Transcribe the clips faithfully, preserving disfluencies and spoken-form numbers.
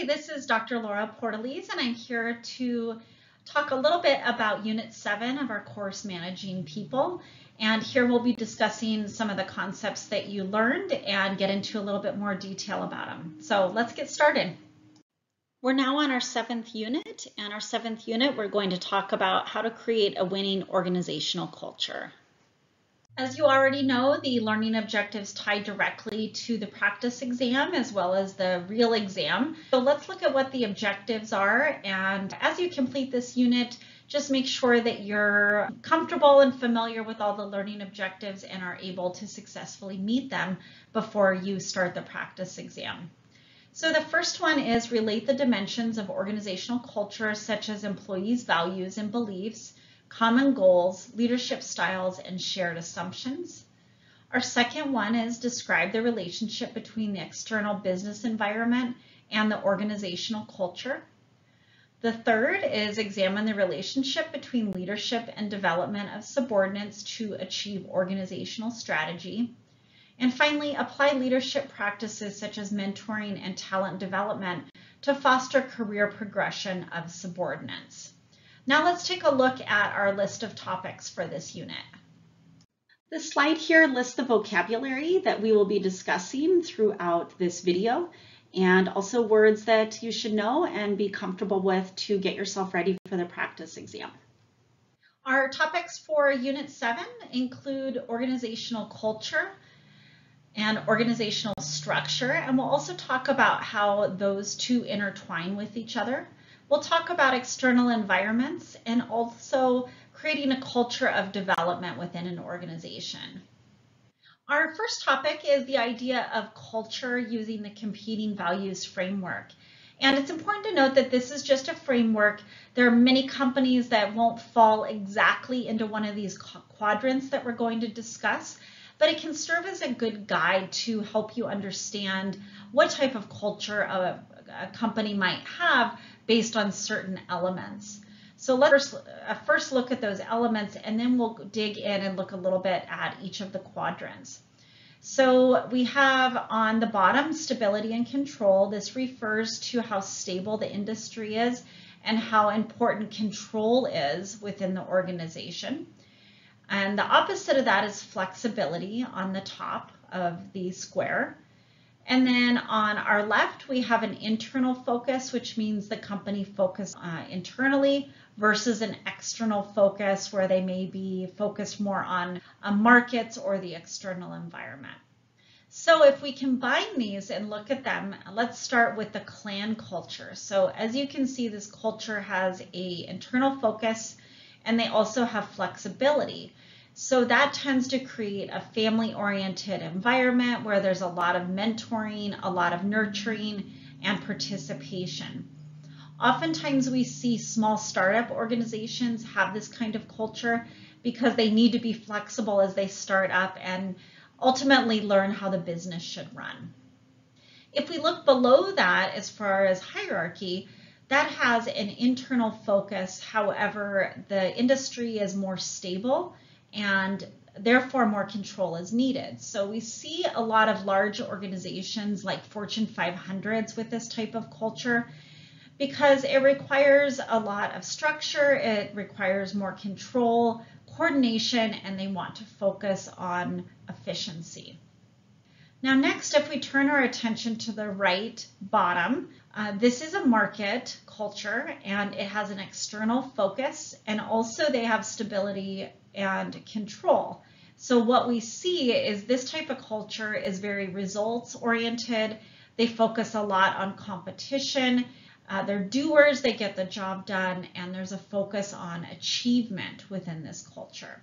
everybody, this is Doctor Laura Portales, and I'm here to talk a little bit about Unit seven of our course, Managing People. And here we'll be discussing some of the concepts that you learned and get into a little bit more detail about them. So let's get started. We're now on our seventh unit, and our seventh unit, we're going to talk about how to create a winning organizational culture. As you already know, the learning objectives tie directly to the practice exam as well as the real exam. So let's look at what the objectives are, and as you complete this unit, just make sure that you're comfortable and familiar with all the learning objectives and are able to successfully meet them before you start the practice exam. So the first one is relate the dimensions of organizational culture such as employees' values and beliefs, common goals, leadership styles, and shared assumptions. Our second one is describe the relationship between the external business environment and the organizational culture. The third is examine the relationship between leadership and development of subordinates to achieve organizational strategy. And finally, apply leadership practices such as mentoring and talent development to foster career progression of subordinates. Now let's take a look at our list of topics for this unit. The slide here lists the vocabulary that we will be discussing throughout this video, and also words that you should know and be comfortable with to get yourself ready for the practice exam. Our topics for Unit seven include organizational culture and organizational structure, and we'll also talk about how those two intertwine with each other. We'll talk about external environments and also creating a culture of development within an organization. Our first topic is the idea of culture using the competing values framework. And it's important to note that this is just a framework. There are many companies that won't fall exactly into one of these quadrants that we're going to discuss, but it can serve as a good guide to help you understand what type of culture a, a company might have based on certain elements. So let's first look at those elements, and then we'll dig in and look a little bit at each of the quadrants. So we have on the bottom stability and control. This refers to how stable the industry is and how important control is within the organization. And the opposite of that is flexibility on the top of the square. And then on our left, we have an internal focus, which means the company focused uh, internally versus an external focus where they may be focused more on uh, markets or the external environment. So if we combine these and look at them, let's start with the clan culture. So as you can see, this culture has an internal focus, and they also have flexibility. So that tends to create a family-oriented environment where there's a lot of mentoring, a lot of nurturing, and participation. Oftentimes we see small startup organizations have this kind of culture because they need to be flexible as they start up and ultimately learn how the business should run. If we look below that as far as hierarchy, that has an internal focus. However, the industry is more stable, and therefore more control is needed. So we see a lot of large organizations like Fortune five hundreds with this type of culture because it requires a lot of structure, it requires more control, coordination, and they want to focus on efficiency. Now next, if we turn our attention to the right bottom, uh, this is a market culture, and it has an external focus, and also they have stability and control. So what we see is this type of culture is very results oriented. They focus a lot on competition. Uh, they're doers, they get the job done, and there's a focus on achievement within this culture.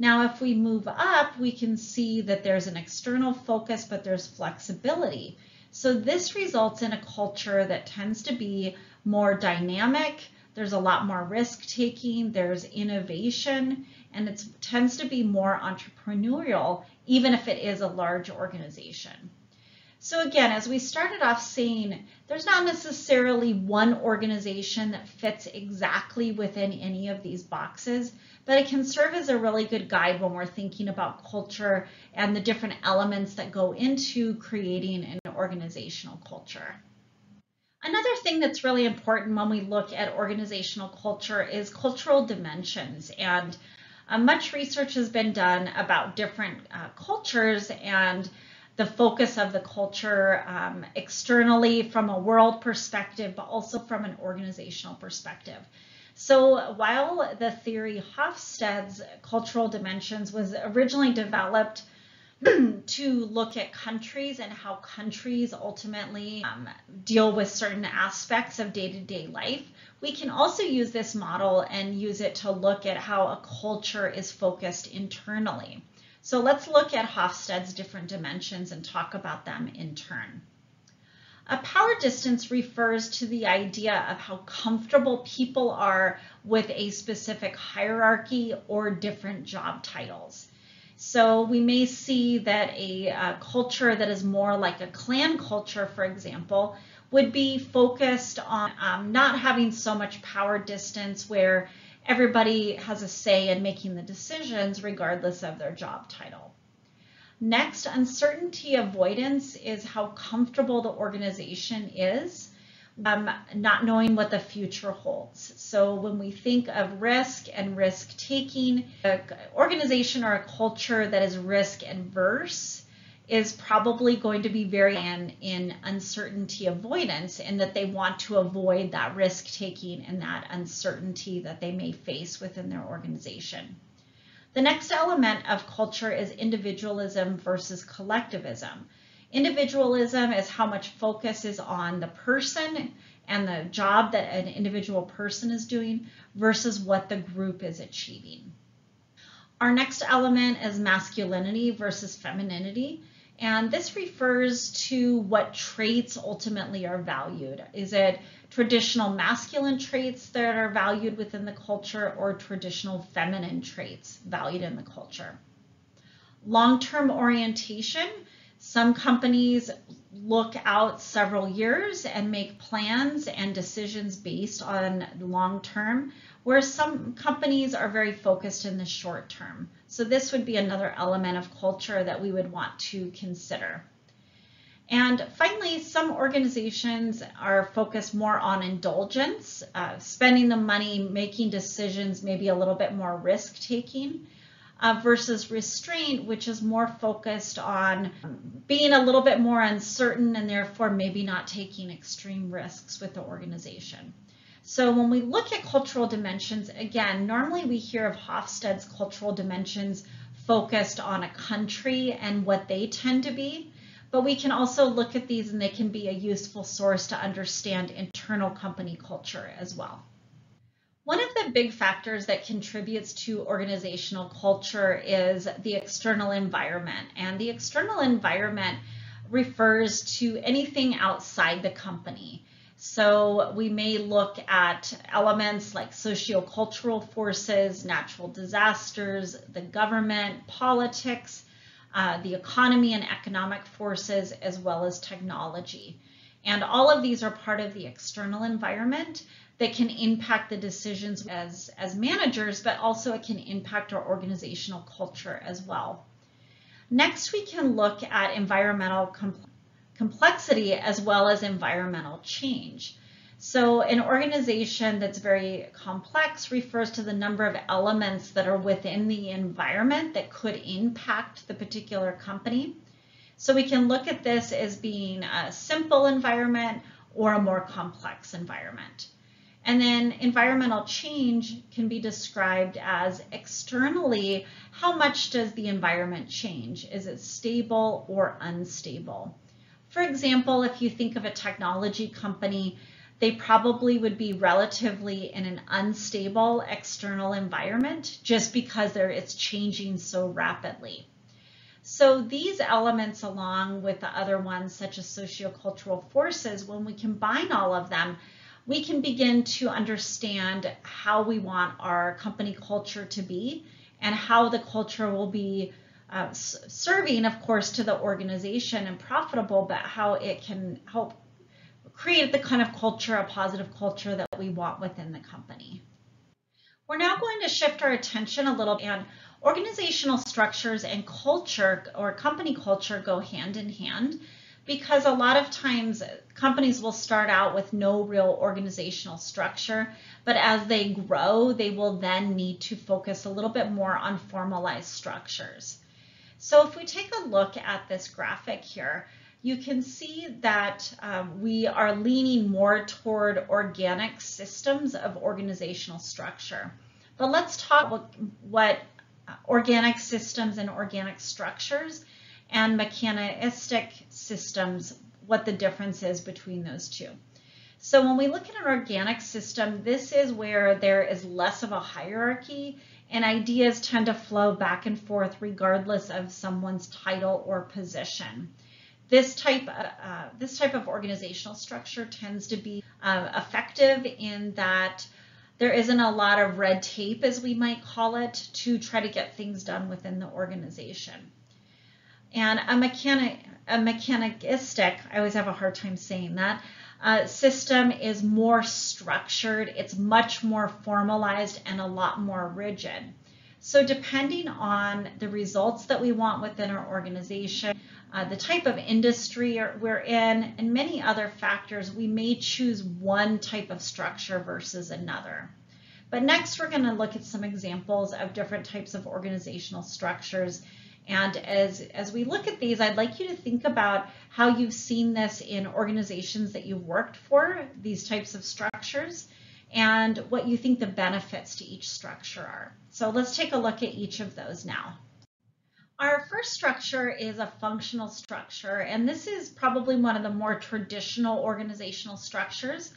Now, if we move up, we can see that there's an external focus, but there's flexibility. So this results in a culture that tends to be more dynamic. There's a lot more risk-taking, there's innovation, and it tends to be more entrepreneurial, even if it is a large organization. So again, as we started off saying, there's not necessarily one organization that fits exactly within any of these boxes, but it can serve as a really good guide when we're thinking about culture and the different elements that go into creating an organizational culture. Another thing that's really important when we look at organizational culture is cultural dimensions. And uh, much research has been done about different uh, cultures and the focus of the culture um, externally from a world perspective, but also from an organizational perspective. So while the theory Hofstede's cultural dimensions was originally developed to look at countries and how countries ultimately um, deal with certain aspects of day-to-day life, we can also use this model and use it to look at how a culture is focused internally. So let's look at Hofstede's different dimensions and talk about them in turn. A power distance refers to the idea of how comfortable people are with a specific hierarchy or different job titles. So we may see that a uh, culture that is more like a clan culture, for example, would be focused on um, not having so much power distance where everybody has a say in making the decisions regardless of their job title. Next, uncertainty avoidance is how comfortable the organization is, um, not knowing what the future holds. So when we think of risk and risk taking, an organization or a culture that is risk adverse is probably going to be very in, in uncertainty avoidance, in that they want to avoid that risk taking and that uncertainty that they may face within their organization. The next element of culture is individualism versus collectivism. Individualism is how much focus is on the person and the job that an individual person is doing versus what the group is achieving. Our next element is masculinity versus femininity, and this refers to what traits ultimately are valued. Is it traditional masculine traits that are valued within the culture, or traditional feminine traits valued in the culture? Long-term orientation. Some companies look out several years and make plans and decisions based on long-term, whereas some companies are very focused in the short term. So this would be another element of culture that we would want to consider. And finally, some organizations are focused more on indulgence, uh, spending the money, making decisions, maybe a little bit more risk-taking, uh, versus restraint, which is more focused on being a little bit more uncertain and therefore maybe not taking extreme risks with the organization. So when we look at cultural dimensions, again, normally we hear of Hofstede's cultural dimensions focused on a country and what they tend to be. But we can also look at these, and they can be a useful source to understand internal company culture as well. One of the big factors that contributes to organizational culture is the external environment. And the external environment refers to anything outside the company. So we may look at elements like sociocultural forces, natural disasters, the government, politics, Uh, the economy and economic forces, as well as technology. And all of these are part of the external environment that can impact the decisions as, as managers, but also it can impact our organizational culture as well. Next, we can look at environmental com- complexity as well as environmental change. So an organization that's very complex refers to the number of elements that are within the environment that could impact the particular company. So we can look at this as being a simple environment or a more complex environment. And then environmental change can be described as externally, how much does the environment change? Is it stable or unstable? For example, if you think of a technology company, they probably would be relatively in an unstable external environment just because it's changing so rapidly. So these elements, along with the other ones such as sociocultural forces, when we combine all of them, we can begin to understand how we want our company culture to be and how the culture will be uh, serving, of course, to the organization and profitable, but how it can help create the kind of culture, a positive culture that we want within the company. We're now going to shift our attention a little, and organizational structures and culture or company culture go hand in hand because a lot of times companies will start out with no real organizational structure, but as they grow, they will then need to focus a little bit more on formalized structures. So if we take a look at this graphic here, you can see that um, we are leaning more toward organic systems of organizational structure. But let's talk about what organic systems and organic structures and mechanistic systems, what the difference is between those two. So when we look at an organic system, this is where there is less of a hierarchy and ideas tend to flow back and forth regardless of someone's title or position. This type, uh, this type of organizational structure tends to be uh, effective in that there isn't a lot of red tape, as we might call it, to try to get things done within the organization. And a mechanic, a mechanistic, I always have a hard time saying that, uh, system is more structured, it's much more formalized and a lot more rigid. So depending on the results that we want within our organization, Uh, the type of industry we're in, and many other factors, we may choose one type of structure versus another. But next, we're going to look at some examples of different types of organizational structures. And as, as we look at these, I'd like you to think about how you've seen this in organizations that you've worked for, these types of structures, and what you think the benefits to each structure are. So let's take a look at each of those now. Our first structure is a functional structure, and this is probably one of the more traditional organizational structures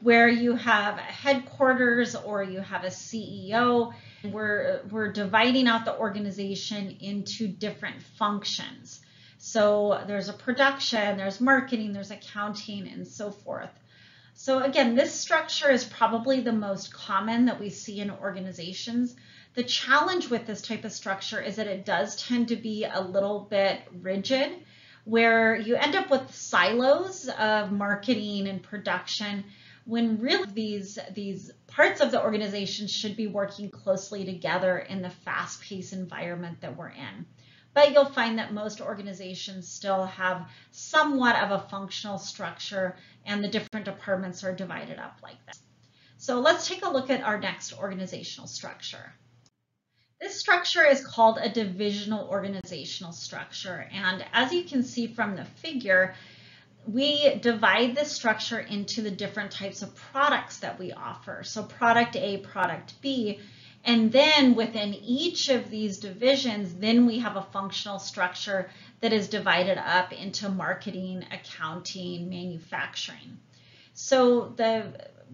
where you have a headquarters or you have a C E O. We're, we're dividing out the organization into different functions. So there's a production, there's marketing, there's accounting, and so forth. So again, this structure is probably the most common that we see in organizations. The challenge with this type of structure is that it does tend to be a little bit rigid, where you end up with silos of marketing and production, when really these, these parts of the organization should be working closely together in the fast-paced environment that we're in. But you'll find that most organizations still have somewhat of a functional structure, and the different departments are divided up like that. So let's take a look at our next organizational structure. This structure is called a divisional organizational structure, and as you can see from the figure, we divide this structure into the different types of products that we offer. So product A, product B, and then within each of these divisions, then we have a functional structure that is divided up into marketing, accounting, manufacturing. So the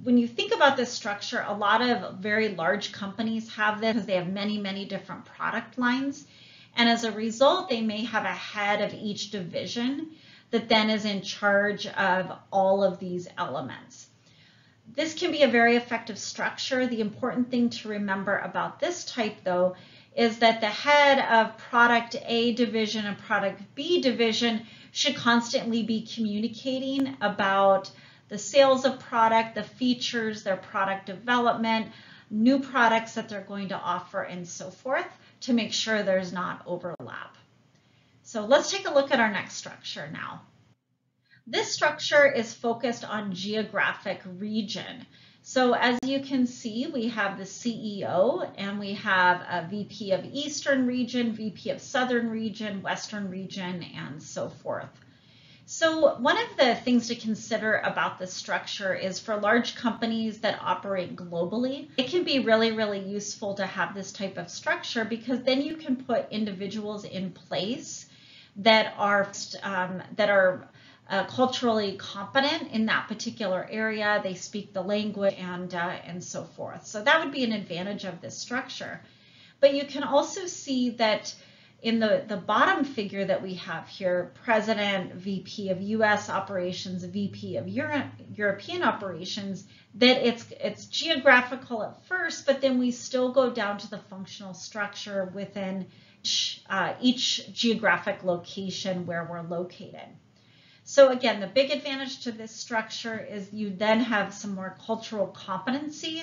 when you think about this structure, a lot of very large companies have this because they have many, many different product lines. And as a result, they may have a head of each division that then is in charge of all of these elements. This can be a very effective structure. The important thing to remember about this type, though, is that the head of product A division and product B division should constantly be communicating about the sales of product, the features, their product development, new products that they're going to offer, and so forth, to make sure there's not overlap. So let's take a look at our next structure now. This structure is focused on geographic region. So as you can see, we have the C E O, and we have a V P of Eastern region, V P of Southern region, Western region, and so forth. So one of the things to consider about this structure is for large companies that operate globally, it can be really, really useful to have this type of structure, because then you can put individuals in place that are, um, that are uh, culturally competent in that particular area. They speak the language and, uh, and so forth. So that would be an advantage of this structure. But you can also see that in the, the bottom figure that we have here, President, V P of U S operations, V P of Euro European operations, that it's, it's geographical at first, but then we still go down to the functional structure within each, uh, each geographic location where we're located. So again, the big advantage to this structure is you then have some more cultural competency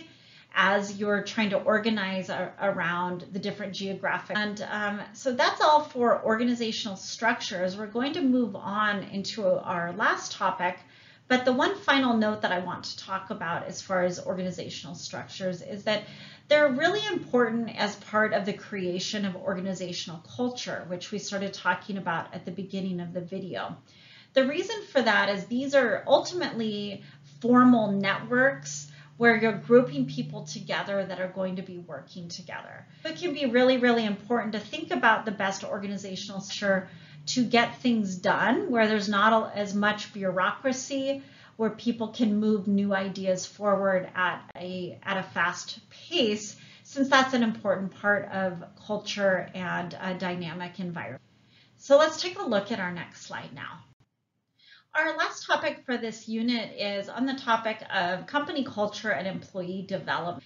as you're trying to organize a, around the different geographic. And um, so that's all for organizational structures. We're going to move on into our last topic, but the one final note that I want to talk about as far as organizational structures is that they're really important as part of the creation of organizational culture, which we started talking about at the beginning of the video. The reason for that is these are ultimately formal networks where you're grouping people together that are going to be working together. It can be really, really important to think about the best organizational structure to get things done, where there's not as much bureaucracy, where people can move new ideas forward at a, at a fast pace, since that's an important part of culture and a dynamic environment. So let's take a look at our next slide now. Our last topic for this unit is on the topic of company culture and employee development.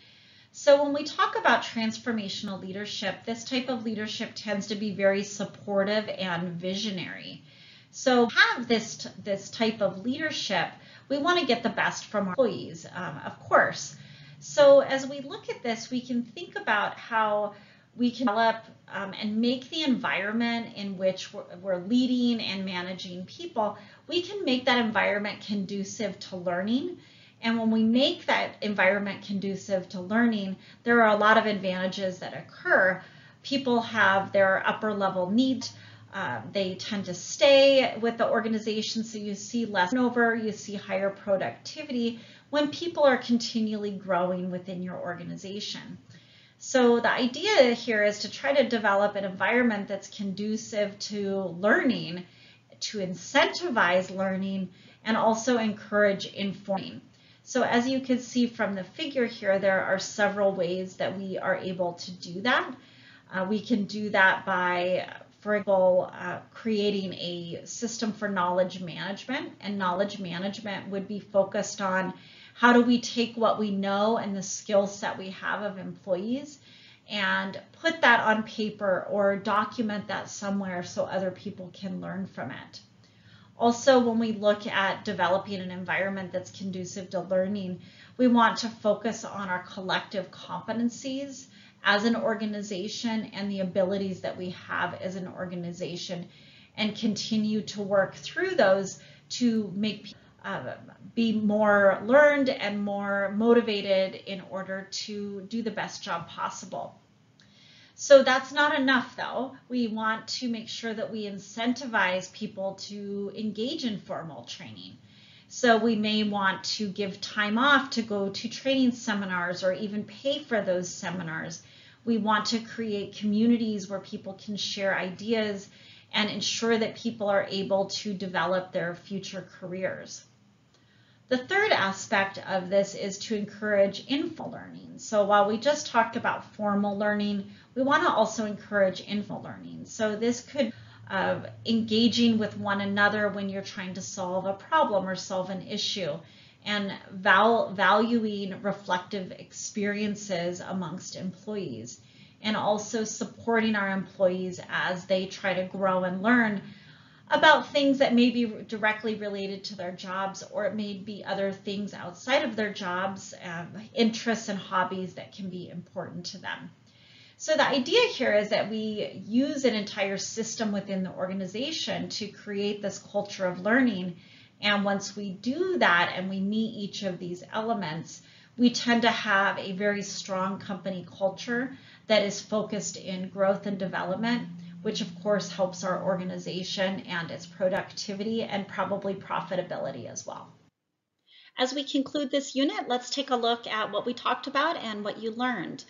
So when we talk about transformational leadership, this type of leadership tends to be very supportive and visionary. So have this, this type of leadership, we want to get the best from our employees, um, of course. So as we look at this, we can think about how we can develop um, and make the environment in which we're, we're leading and managing people, we can make that environment conducive to learning. And when we make that environment conducive to learning, there are a lot of advantages that occur. People have their upper level needs. Uh, they tend to stay with the organization, so you see less turnover, you see higher productivity when people are continually growing within your organization. So the idea here is to try to develop an environment that's conducive to learning, to incentivize learning, and also encourage informing. So as you can see from the figure here, there are several ways that we are able to do that. Uh, we can do that by, for example, uh, creating a system for knowledge management, and knowledge management would be focused on how do we take what we know and the skill set we have of employees and put that on paper or document that somewhere so other people can learn from it. Also, when we look at developing an environment that's conducive to learning, we want to focus on our collective competencies as an organization and the abilities that we have as an organization, and continue to work through those to make people Uh, be more learned and more motivated in order to do the best job possible. So that's not enough though. We want to make sure that we incentivize people to engage in formal training. So we may want to give time off to go to training seminars or even pay for those seminars. We want to create communities where people can share ideas and ensure that people are able to develop their future careers. The third aspect of this is to encourage informal learning. So while we just talked about formal learning, we want to also encourage informal learning. So this could uh, engaging with one another when you're trying to solve a problem or solve an issue, and val valuing reflective experiences amongst employees, and also supporting our employees as they try to grow and learn about things that may be directly related to their jobs, or it may be other things outside of their jobs, um, interests and hobbies that can be important to them. So the idea here is that we use an entire system within the organization to create this culture of learning. And once we do that and we meet each of these elements, we tend to have a very strong company culture that is focused in growth and development, which of course helps our organization and its productivity and probably profitability as well. As we conclude this unit, let's take a look at what we talked about and what you learned.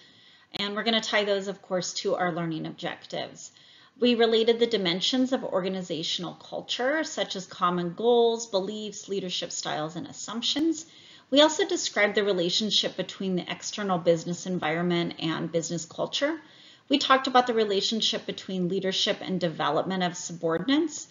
And we're going to tie those, of course, to our learning objectives. We related the dimensions of organizational culture, such as common goals, beliefs, leadership styles, and assumptions. We also described the relationship between the external business environment and business culture. We talked about the relationship between leadership and development of subordinates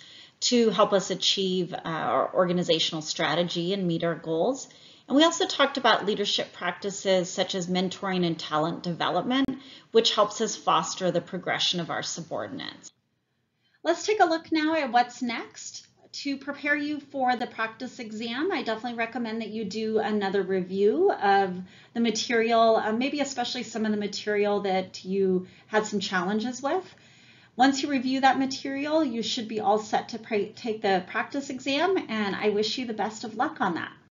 to help us achieve our organizational strategy and meet our goals. And we also talked about leadership practices such as mentoring and talent development, which helps us foster the progression of our subordinates. Let's take a look now at what's next. to prepare you for the practice exam, I definitely recommend that you do another review of the material, uh, maybe especially some of the material that you had some challenges with. Once you review that material, you should be all set to take the practice exam, and I wish you the best of luck on that.